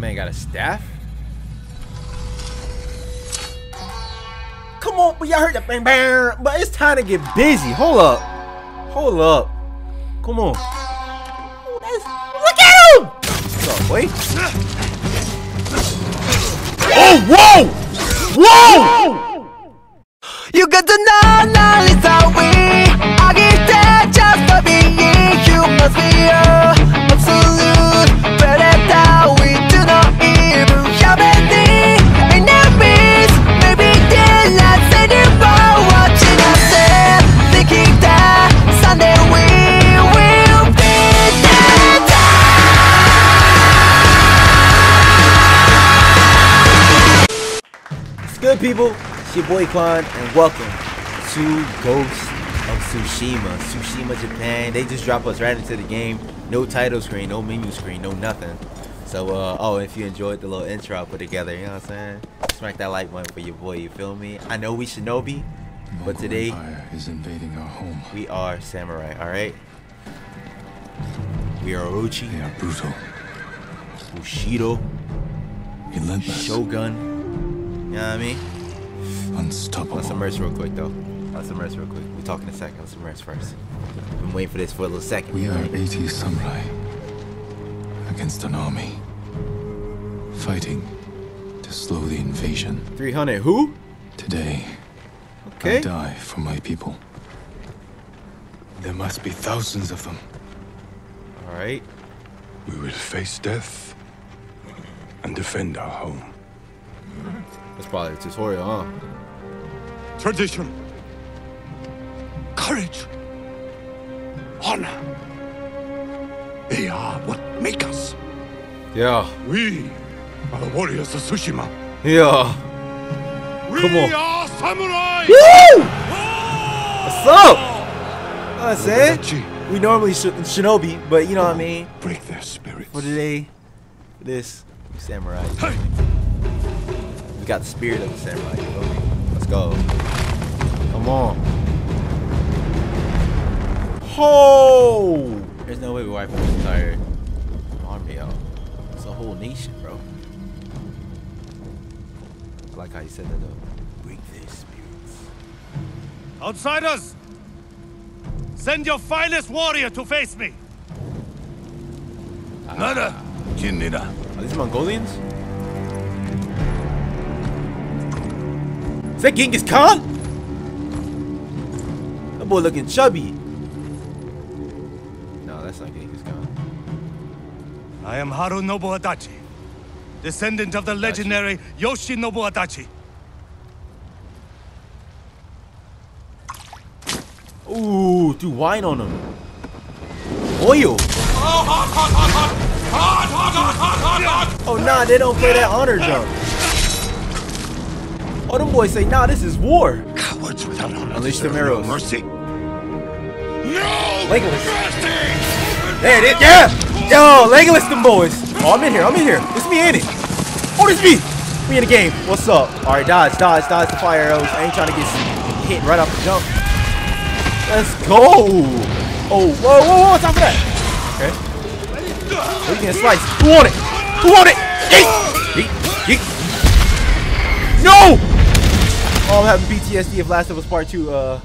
man got a staff? Come on, but y'all heard that bang bang. But it's time to get busy. Hold up. Hold up. Come on. Ooh, look at him! What's up, boy? Oh, whoa! Whoa! You got to know, now it's our way. I get that just for being you. Must be your absolute predator. We do not even have any enemies. Maybe they're not anymore watching us there. Thinking that someday we will be dead. It's good, people. It's your boy Clan, and welcome to Ghost of Tsushima. Tsushima, Japan. They just drop us right into the game. No title screen, no menu screen, no nothing. So, oh, if you enjoyed the little intro I put together, you know what I'm saying? Smack that like button for your boy, you feel me? I know we shinobi, but today, Mongol Empire is invading our home. We are samurai, alright? We are Orochi. They are brutal. Bushido. Relentless. Shogun. You know what I mean? Unstoppable. Let's immerse real quick, though. Let's immerse real quick. We'll talk in a second. Let's immerse first. I've been waiting for this for a little second. We are 80 samurai against an army, fighting to slow the invasion. 300 who? Today, okay. I die for my people. There must be thousands of them. All right. We will face death and defend our home. That's probably a tutorial, huh? Tradition, courage, honor. They are what make us. Yeah. We are the warriors of Tsushima. Yeah. We are samurai. Woo! What's up? I said we normally shinobi, but you know what I mean. Break their spirits. For today, this samurai. Hey. We got the spirit of the samurai. Okay. Let's go. Come on. Ho! There's no way we wipe the entire army out. It's a whole nation, bro. I like how you said that, though. Break their spirits. Outsiders! Send your finest warrior to face me! Nada! Are these Mongolians? Is that Genghis Khan? That boy looking chubby. No, that's not Genghis Khan. I am Harunobu Adachi, descendant of the legendary Yoshinobu Adachi. Ooh, do wine on him. Oil. Oh, nah, they don't play that honor jump. Oh, them boys say, nah, this is war. Cowards without honor. Unleash the arrows. No mercy. No! Legolas. Mercy. There it is. Yeah! Yo, Legolas, them boys. Oh, I'm in here. It's me in it. Oh, it's me. We in the game. What's up? All right, dodge the fire arrows. I ain't trying to get hit right off the jump. Let's go. Oh, whoa, time for that. Okay. We can slice. Who want it? Yeet. No! Oh, I'm having PTSD of Last of Us Part 2, Come on.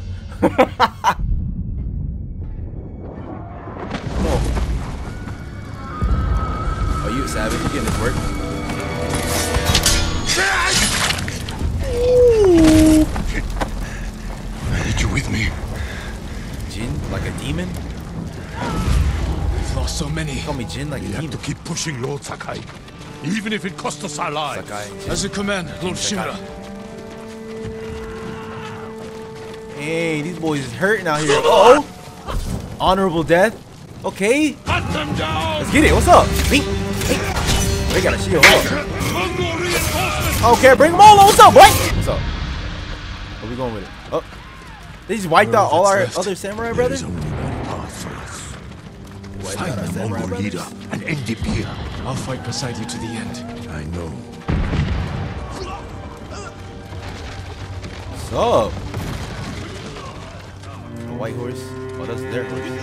Oh, you a savage. You getting this work? Ooh. I need you with me. Jin? Like a demon? We've lost so many. Call me Jin like a demon. We have to keep pushing Lord Sakai. Even if it costs us our lives. Sakai, as a command, Lord Shimura. Hey, these boys is hurting out here. Uh oh! Honorable death. Okay. Hunt them down. Let's get it. What's up? They got a shield. Okay, bring them all. What's up, boy? What's up? Where we going with it? Oh. They just wiped out all our other samurai brothers? There's only one path for us. Find the Mongol leader and end it here. I'll fight beside you to the end. I know. What's up? White horse. Oh, that's their horse.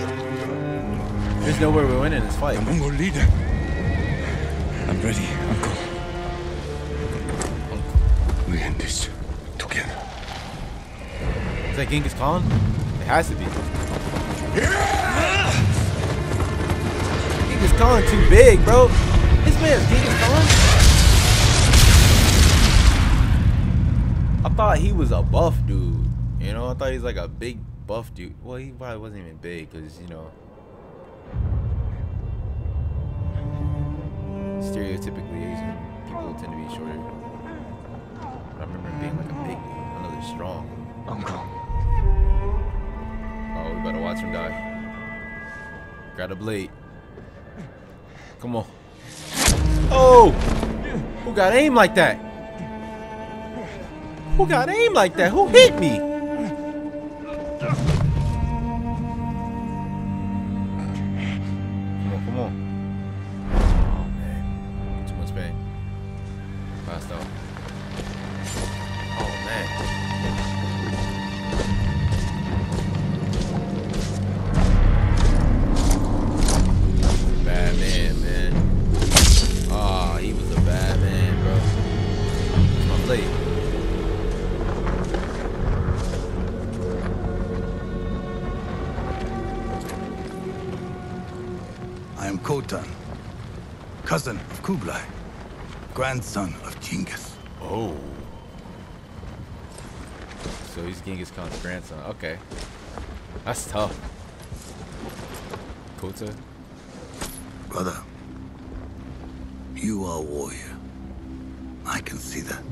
There's nowhere we're winning this fight. The Mongol leader. I'm ready, Uncle. We end this together. Is that Genghis Khan? It has to be. Yeah! Genghis Khan too big, bro. This man's Genghis Khan? I thought he was a buff dude. You know, I thought he was like a big buff dude. Well, he probably wasn't even big because, you know, stereotypically Asian people tend to be shorter. I remember him being like a big dude. I know they're strong. Uncle. Oh, we better watch him die. Grab a blade. Come on. Oh! Who got aim like that? Who got aim like that? Who hit me? Come on, come on. Khotun, cousin of Kublai, grandson of Genghis. Oh. So he's Genghis Khan's grandson. Okay. That's tough. Khotun. Brother, you are a warrior. I can see that.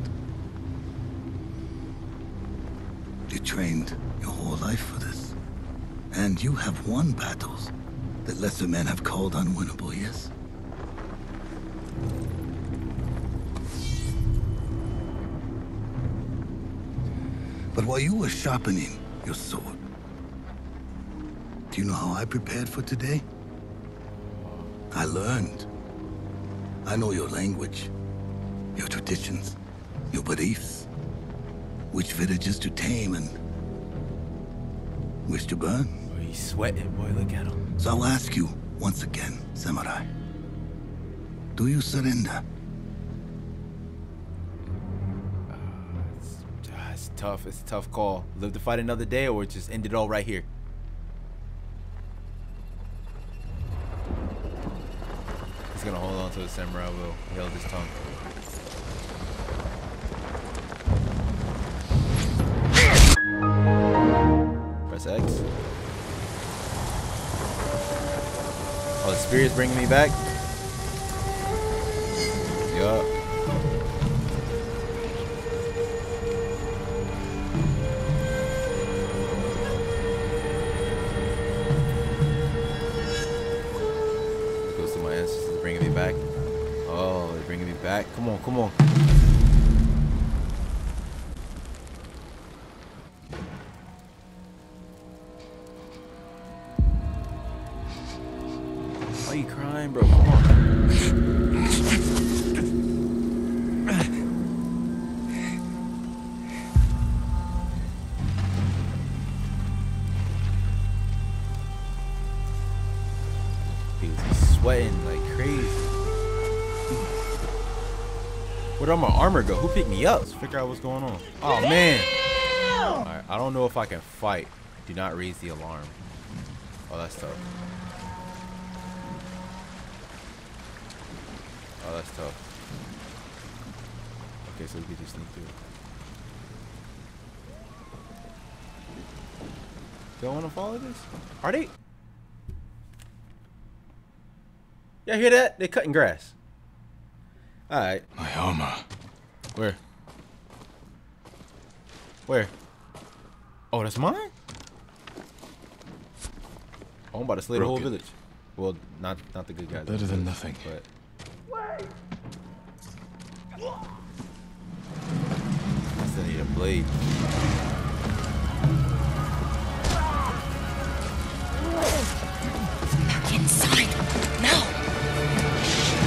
You trained your whole life for this. And you have won battles that lesser men have called unwinnable, yes? But while you were sharpening your sword, do you know how I prepared for today? I learned. I know your language, your traditions, your beliefs, which villages to tame and which to burn. He's sweating, boy, look at him. So I'll ask you once again, Samurai. Do you surrender? It's tough. It's a tough call. Live to fight another day or just end it all right here. He's gonna hold on to the Samurai will. He held his tongue. Press X. Oh, the spear is bringing me back. Yup. It goes to my ancestors. They're bringing me back. Oh, they're bringing me back. Come on, come on. Where'd all my armor go? Who picked me up? Let's figure out what's going on. Oh man! All right, I don't know if I can fight. Do not raise the alarm. Oh, that's tough. Oh, that's tough. Okay, so we can just sneak through. Do I want to follow this? Are they? Y'all hear that? They're cutting grass. Alright. My armor. Where? Where? Oh, that's mine? Oh, I'm about to slay the whole village. Well, not the good guys. Better than nothing. But I still need a blade. Back inside. Now.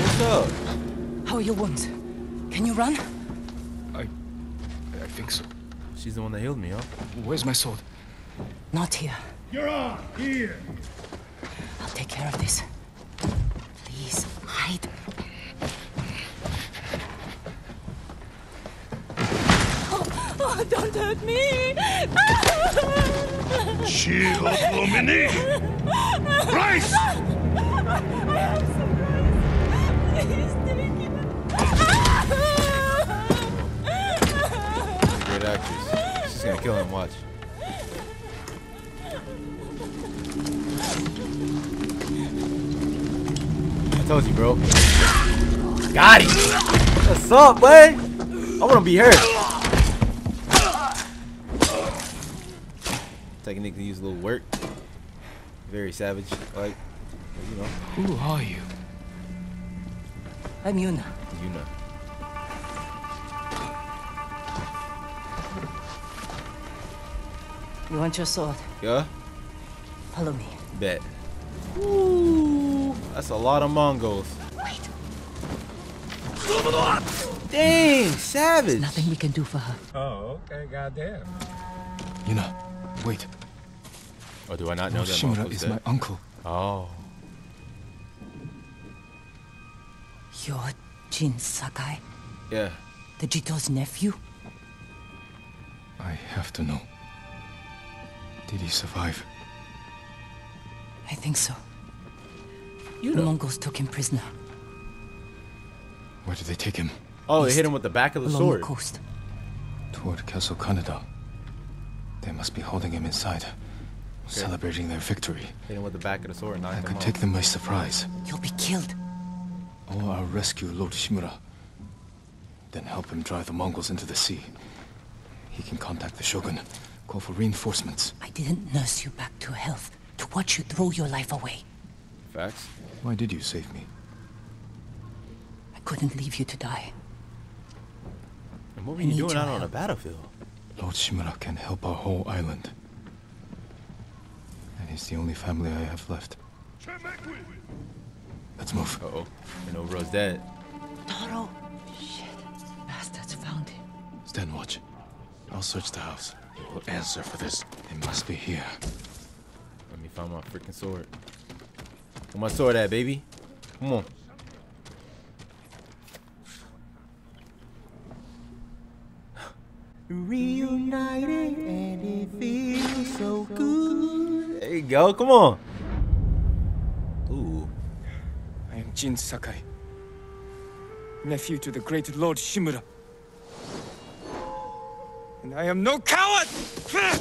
What's up? How are your wounds? Can you run? I think so. She's the one that healed me, huh? Where's my sword? Not here. You're on! Here! I'll take care of this. Please, hide. Don't hurt me! She Homini! Rice! I have some rice! Please take it! Great actress. She's gonna kill him, watch. I told you, bro. Got him! What's up, boy? I wanna be her. Technique to use a little work. Very savage, like, you know. Who are you? I'm Yuna. Yuna. You want your sword? Yeah. Follow me. Bet. Ooh, that's a lot of Mongols. Wait. Dang, savage. There's nothing we can do for her. Oh, okay, goddamn. Yuna. Wait. Or do I not know that Shimura is my uncle? Oh. You're Jin Sakai? Yeah. The Jito's nephew? I have to know. Did he survive? I think so. The Mongols took him prisoner. Where did they take him? Oh, they hit him with the back of the sword. Along the coast. Toward Castle Canada. They must be holding him inside, celebrating their victory. Hit him with the back of the sword and I could take them by surprise. You'll be killed. Or I'll rescue Lord Shimura. Then help him drive the Mongols into the sea. He can contact the Shogun, call for reinforcements. I didn't nurse you back to health to watch you throw your life away. Facts? Why did you save me? I couldn't leave you to die. And what were you doing out on a battlefield? Lord Shimura can help our whole island. And he's the only family I have left. Let's move. Uh-oh. Minoru's dead. Taro! Shit. Bastards found him. Stand watch. I'll search the house. You will answer for this. It must be here. Let me find my freaking sword. Where my sword at, baby? Come on. Reunited and it feels so good. There you go, come on. Ooh. I am Jin Sakai, nephew to the great Lord Shimura. And I am no coward! Right.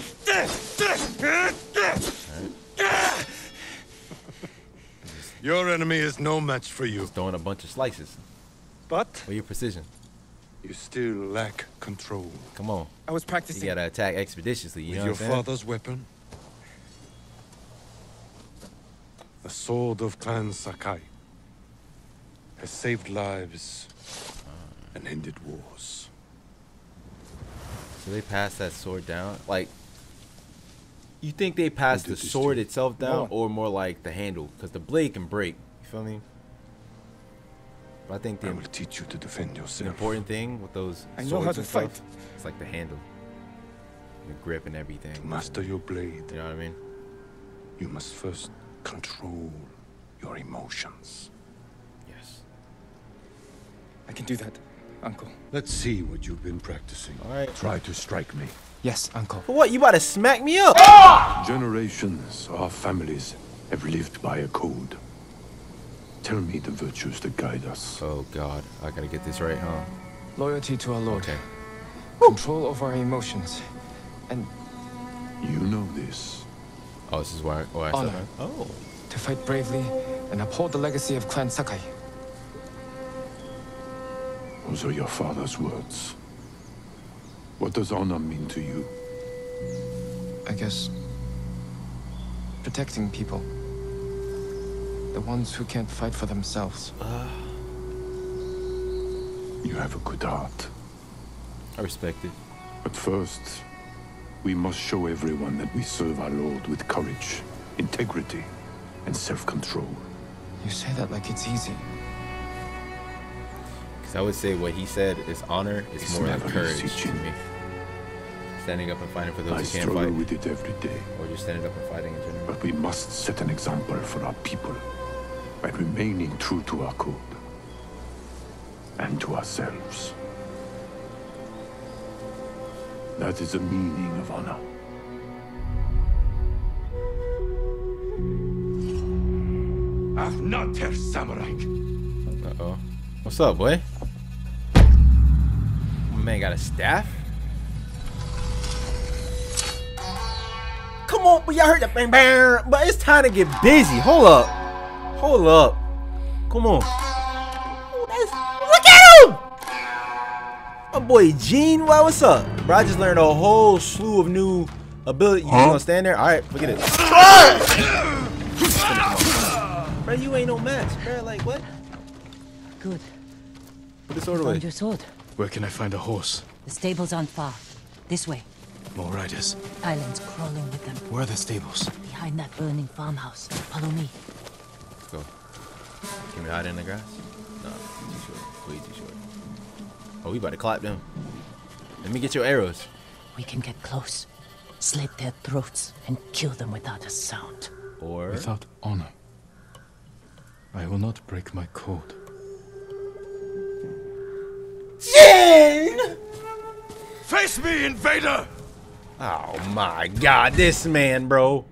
Your enemy is no match for you. Just throwing a bunch of slices. But? With your precision. You still lack control. Come on. I was practicing. You gotta attack expeditiously, you know what I'm saying? With your father's weapon. The sword of Clan Sakai has saved lives and ended wars. So they passed that sword down? Like, you think they passed the sword itself down or more like the handle? Because the blade can break. You feel me? I think the I will teach you to defend yourself. Important thing with those I know how to fight. It's like the handle, the grip, and everything. To master your blade. You know what I mean? You must first control your emotions. Yes. I can do that, Uncle. Let's see what you've been practicing. All right. Try to strike me. Yes, Uncle. For what? You about to smack me up? Ah! Generations, our families, have lived by a code. Tell me the virtues that guide us. Oh God, I gotta get this right, huh? Loyalty to our Lord. Okay. Control over our emotions, and you know this. Oh, this is why. Honor. Said that. Oh. To fight bravely and uphold the legacy of Clan Sakai. Those are your father's words. What does honor mean to you? I guess protecting people. The ones who can't fight for themselves. You have a good heart. I respect it. But first, we must show everyone that we serve our Lord with courage, integrity, and self-control. You say that like it's easy. Because I would say what he said is honor, it's more like courage to me. Standing up and fighting for those who can't fight. I struggle with it every day. Or just standing up and fighting in general. But we must set an example for our people. By remaining true to our code and to ourselves. That is the meaning of honor. I've not her samurai. Uh-oh. What's up, boy? My man got a staff? Come on, but y'all heard that bang bang. But it's time to get busy. Hold up. Hold up. Come on. Ooh, look at him! My boy Jin, what's up? Bro, I just learned a whole slew of new abilities. You gonna stand there? Alright, forget it. Bro, you ain't no match, bro. Like, what? Good. Put this sword away. Your sword. Where can I find a horse? The stable's on far. This way. More riders. Islands crawling with them. Where are the stables? Behind that burning farmhouse. Follow me. Let's go. Can we hide in the grass? No, too short. Way too short. Oh, we about to clap them. Let me get your arrows. We can get close, slit their throats, and kill them without a sound. Or without honor. I will not break my code. Jin! Face me, invader! Oh my god, this man, bro.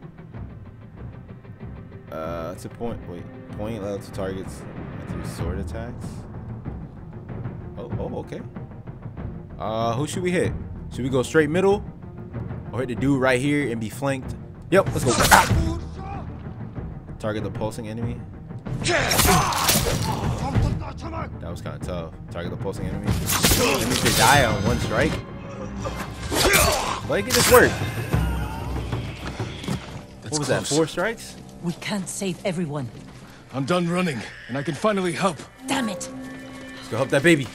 It's a point. Wait, point level to targets through sword attacks. Oh, okay. Who should we hit? Should we go straight middle, or hit the dude right here and be flanked? Yep, let's go. Ah! Target the pulsing enemy. That was kind of tough. Target the pulsing enemy. Let me just die on one strike. Why did this work? What was that? 4 strikes? We can't save everyone. I'm done running, and I can finally help. Damn it! Let's go help that baby.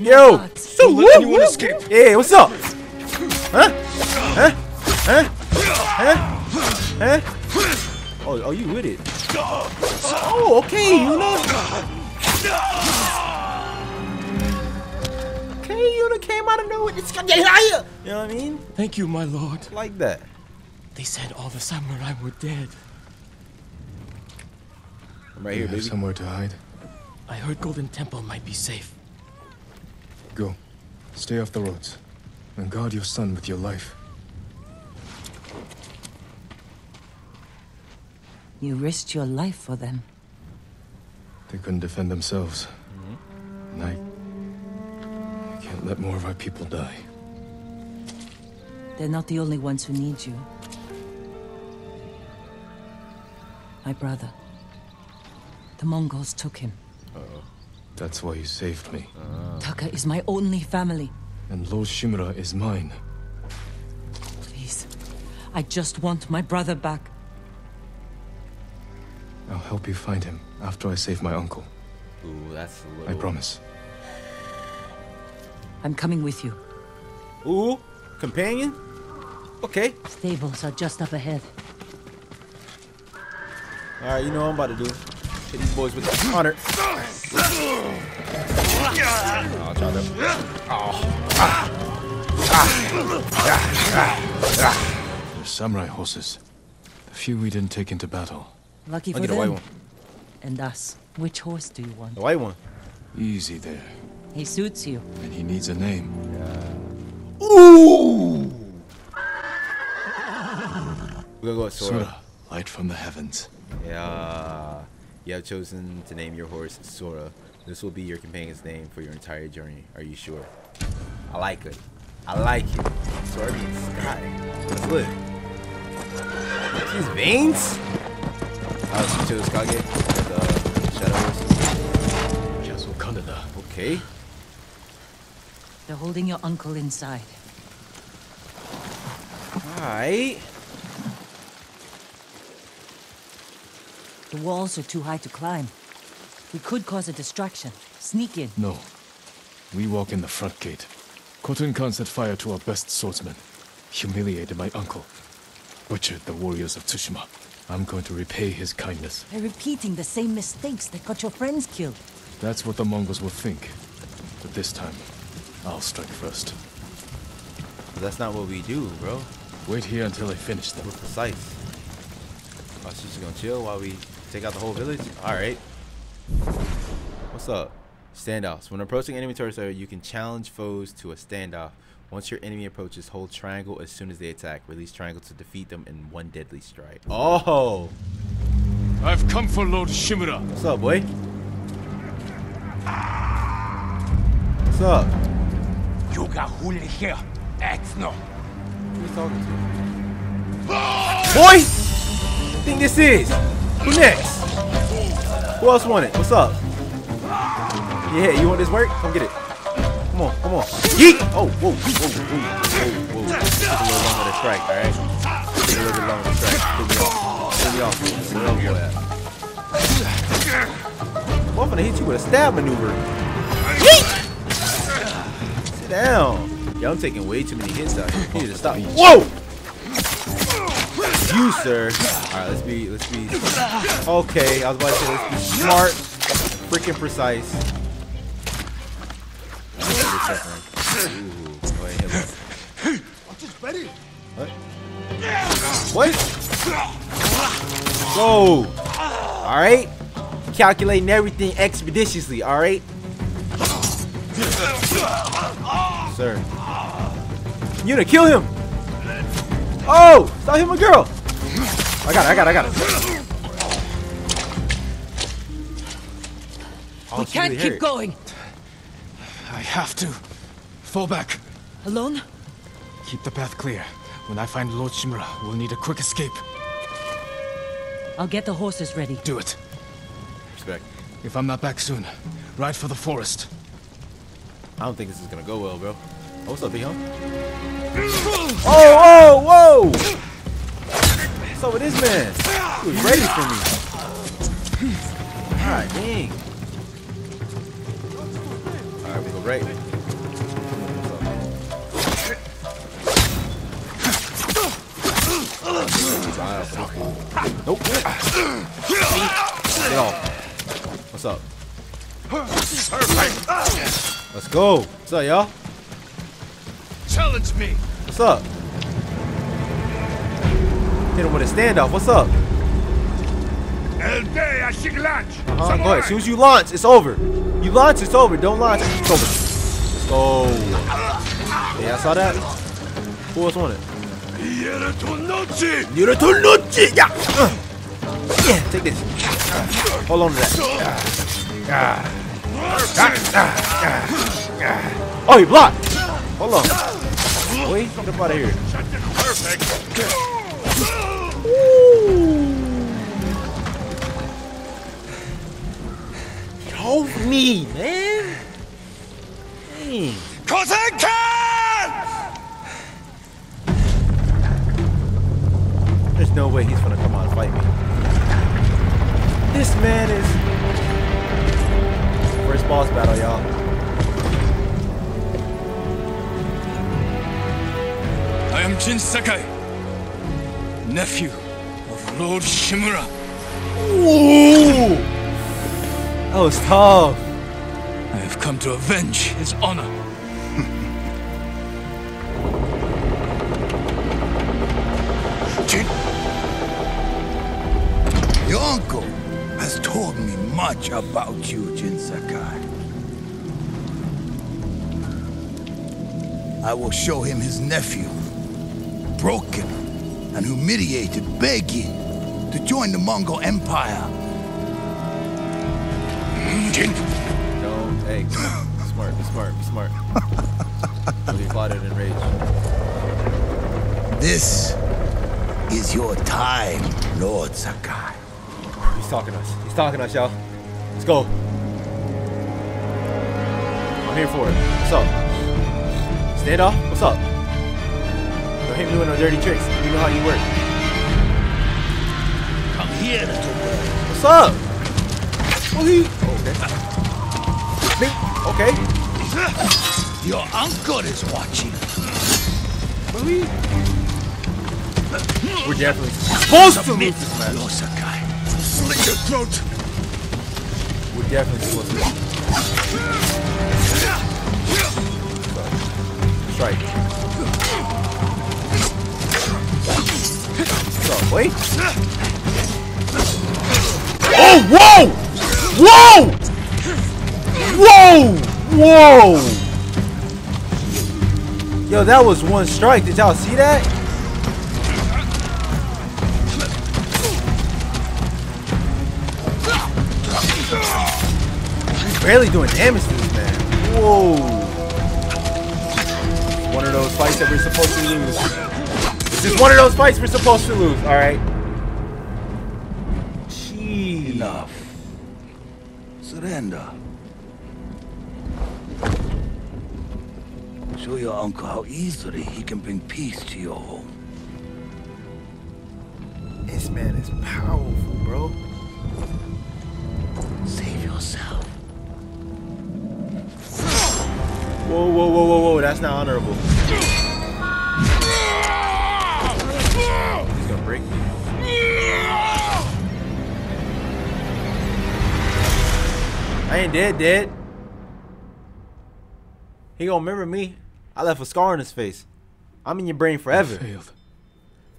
Yo! Don't let anyone escape. Hey, what's up? Huh? Huh? Huh? Huh? Huh? Oh, you with it? Oh, okay, Yuna. Yuna came out of nowhere. It's got, you know what I mean? Thank you, my lord. Like that. They said all the samurai were dead. I'm right here, baby. Somewhere to hide. I heard Golden Temple might be safe. Go. Stay off the roads. And guard your son with your life. You risked your life for them. They couldn't defend themselves. Mm-hmm. And let more of our people die. They're not the only ones who need you. My brother. The Mongols took him. That's why you saved me. Taka is my only family. And Lord Shimura is mine. Please. I just want my brother back. I'll help you find him after I save my uncle. Ooh, that's a little... I promise. I'm coming with you. Ooh, companion? Okay. Stables are just up ahead. Alright, you know what I'm about to do. Hit these boys with the honor. I'll try them. They're samurai horses. The few we didn't take into battle. Lucky for them. I'll get a white one. And us. Which horse do you want? The white one. Easy there. He suits you. And he needs a name. Yeah. Ooh! We're gonna go with Sora. Sora, light from the heavens. Yeah. You have chosen to name your horse Sora. This will be your companion's name for your entire journey. Are you sure? I like it. I like it. Sora means sky. Let's live. These veins? I chose Kage. Shadow horse. Castle Kanada. Okay. They're holding your uncle inside. Alright. The walls are too high to climb. We could cause a distraction. Sneak in. No. We walk in the front gate. Khotun Khan set fire to our best swordsmen. Humiliated my uncle. Butchered the warriors of Tsushima. I'm going to repay his kindness. By repeating the same mistakes that got your friends killed. That's what the Mongols will think. But this time... I'll strike first. But that's not what we do, bro. Wait here until I finish them. We're precise. Oh, she's just gonna chill while we take out the whole village? Alright. What's up? Standoffs. When approaching enemy territory, you can challenge foes to a standoff. Once your enemy approaches, hold triangle as soon as they attack. Release triangle to defeat them in one deadly strike. Oh! I've come for Lord Shimura. What's up, boy? What's up? You got Huli here. Axno. Who are you talking to? Boy! I think this is. Who next? Who else want it? What's up? Yeah, you want this work? Come get it. Come on, come on. Yeet! Oh, whoa, whoa, whoa, whoa, whoa. Took a little longer to strike, alright? Took a little bit longer to strike. Took me off. I'm gonna hit you with a stab maneuver. Yeet! Sit down. Y'all, I'm taking way too many hits out here. You need to stop. Whoa! You, sir. Alright, let's be. Okay, I was about to say, let's be smart, freaking precise. Ooh, boy, what? What? Go! Alright? Calculating everything expeditiously, alright? Sir. Yuna, kill him! Oh! Stop hitting my girl! I got it. Oh, we can't keep going! I have to. Fall back. Alone? Keep the path clear. When I find Lord Shimura, we'll need a quick escape. I'll get the horses ready. Do it. Respect. If I'm not back soon, ride for the forest. I don't think this is gonna go well, bro. Oh, what's up, big homie? Oh, whoa! What's up with this man? He was ready for me. God dang. Alright, we go right. Nope. Get off. What's up? Let's go. What's up, y'all? Challenge me. What's up? Hit him with a standoff. What's up? Go ahead. As soon as you launch, it's over. You launch, it's over. Don't launch, it's over. Let's go. Yeah, I saw that. Who else wanted? Yeah, take this. Hold on to that. Oh, he blocked. Hold on. Wait, get up out of here. Ooh. Hold me, man. Dang. Khotun Khan! There's no way he's gonna come out and fight me. This man is first boss battle, y'all. I am Jin Sakai, nephew of Lord Shimura. Ooh. That was tough. I have come to avenge his honor. Your uncle has told me much about you, Jin Sakai. I will show him his nephew, broken and humiliated, begging to join the Mongol Empire. Don't. Hey, be smart, be smart, be smart. You'll be plotted and enraged. This is your time, Lord Sakai. He's talking to us. He's talking to us, y'all. Let's go. I'm here for it. What's up? Stand off. What's up? Don't hit me with no dirty tricks. You know how you work. Come here. What's up? Oh, he... Okay. Your uncle is watching. We're definitely supposed to lose this match. Lord Sakai. Slit your throat. We're definitely supposed to lose. Strike. What's up, boy? Oh, whoa! Whoa! Whoa! Whoa! Yo, that was one strike. Did y'all see that? He's barely doing damage to this man. Whoa! One of those fights that we're supposed to lose. This is one of those fights we're supposed to lose. All right. Jeez. Enough. Surrender. Show your uncle how easily he can bring peace to your home. This man is powerful, bro. Save yourself. Whoa, whoa, whoa, whoa, whoa, that's not honorable. He's gonna break me. I ain't dead. He gonna remember me. I left a scar on his face. I'm in your brain forever. I failed.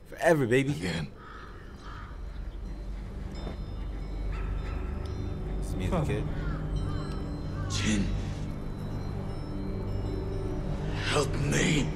Forever, baby. Again. This music, kid. Jin. Help me.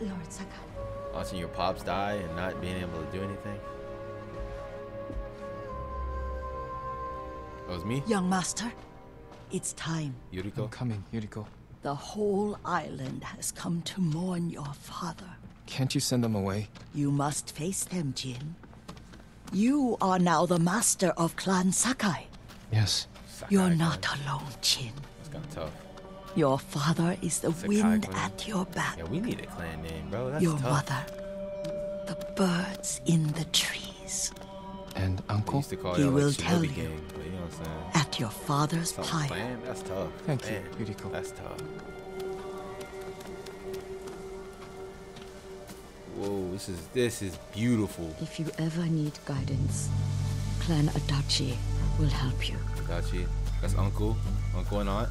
Lord Sakai. Watching your pops die and not being able to do anything. That was me? Young master, it's time. Yuriko? I'm coming, Yuriko. The whole island has come to mourn your father. Can't you send them away? You must face them, Jin. You are now the master of Clan Sakai. Yes. Sakai, you're not alone, Jin. It's kind of tough. Your father is the wind at your back. Yeah, we need a clan name, bro. That's your tough. Mother, the birds in the trees. And uncle? He will tell you. But you know what I'm saying? At your father's pyre. That's tough. Thank you, Yuriko. That's tough. Whoa, this is beautiful. If you ever need guidance, Clan Adachi will help you. Adachi? That's uncle? Uncle and aunt?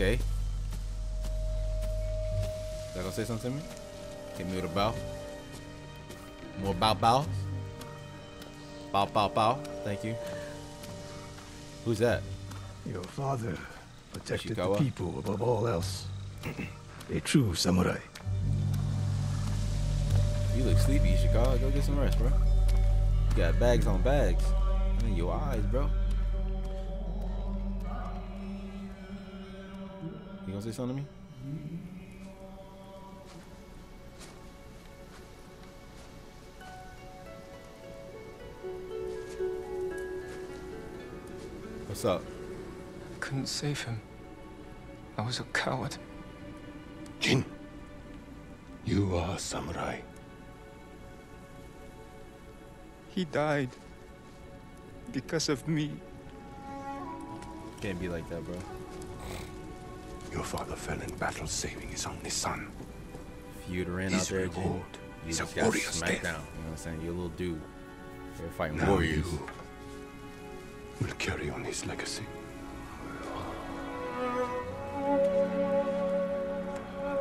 Okay. Is that gonna say something to me? Hit me with a bow. More bow. Bow. Thank you. Who's that? Your father protected Shikawa. The people above all else. A true samurai. You look sleepy, Shikawa. Go get some rest, bro. You got bags on bags. And in your eyes, bro. You gonna say something to me? What's up? I couldn't save him. I was a coward. Jin, you are a samurai. He died because of me. Can't be like that, bro. Your father fell in battle saving his only son. If you'd ran his out there, reward you is just a warrior's death. Down. You know what I'm saying? You're a little dude. They're fighting now warriors. You will carry on his legacy.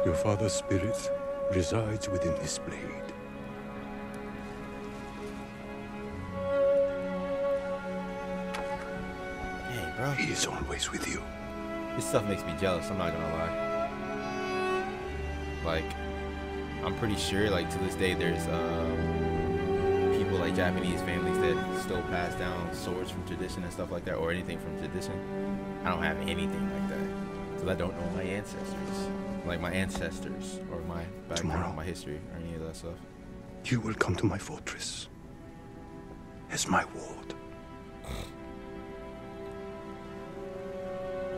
Your father's spirit resides within this blade. Hey, bro. He is always with you. This stuff makes me jealous, I'm not gonna lie. Like, I'm pretty sure, like, to this day, there's people, like, Japanese families that still pass down swords from tradition and stuff like that, or anything from tradition. I don't have anything like that, because I don't know my ancestors. Like, my ancestors, or my background, tomorrow, my history, or any of that stuff. You will come to my fortress as my ward.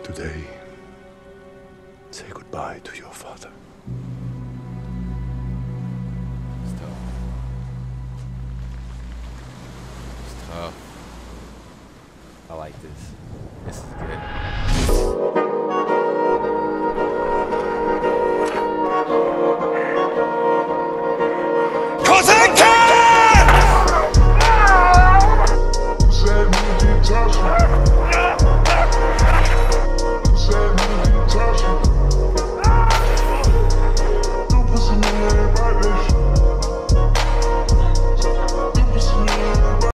Today, say goodbye to your father. It's tough. It's tough. I like this. This is good.